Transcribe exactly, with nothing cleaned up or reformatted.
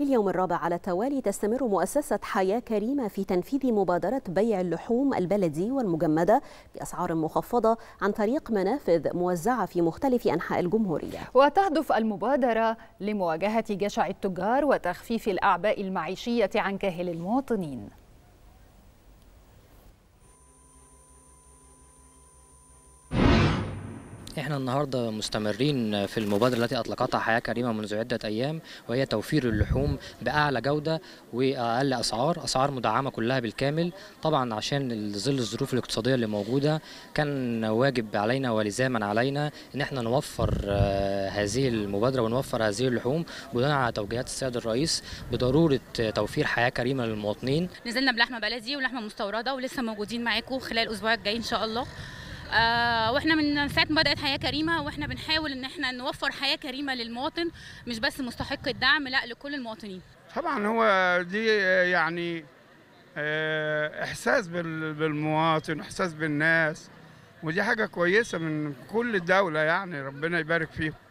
لليوم الرابع على التوالي تستمر مؤسسة حياة كريمة في تنفيذ مبادرة بيع اللحوم البلدي والمجمدة بأسعار مخفضة عن طريق منافذ موزعة في مختلف أنحاء الجمهورية. وتهدف المبادرة لمواجهة جشع التجار وتخفيف الأعباء المعيشية عن كاهل المواطنين. احنا النهارده مستمرين في المبادره التي اطلقتها حياه كريمه منذ عده ايام، وهي توفير اللحوم باعلى جوده واقل اسعار، اسعار مدعمه كلها بالكامل. طبعا عشان ظل الظروف الاقتصاديه اللي موجوده كان واجب علينا ولزاما علينا ان احنا نوفر هذه المبادره ونوفر هذه اللحوم بناء على توجيهات السيد الرئيس بضروره توفير حياه كريمه للمواطنين. نزلنا بلحمه بلدي ولحمه مستورده ولسه موجودين معاكم خلال الاسبوع الجاي ان شاء الله. آه واحنا من ساعه ما بدات حياه كريمه واحنا بنحاول ان احنا نوفر حياه كريمه للمواطن، مش بس مستحق الدعم، لا، لكل المواطنين. طبعا هو دي يعني احساس بالمواطن، احساس بالناس، ودي حاجه كويسه من كل الدوله، يعني ربنا يبارك فيهم.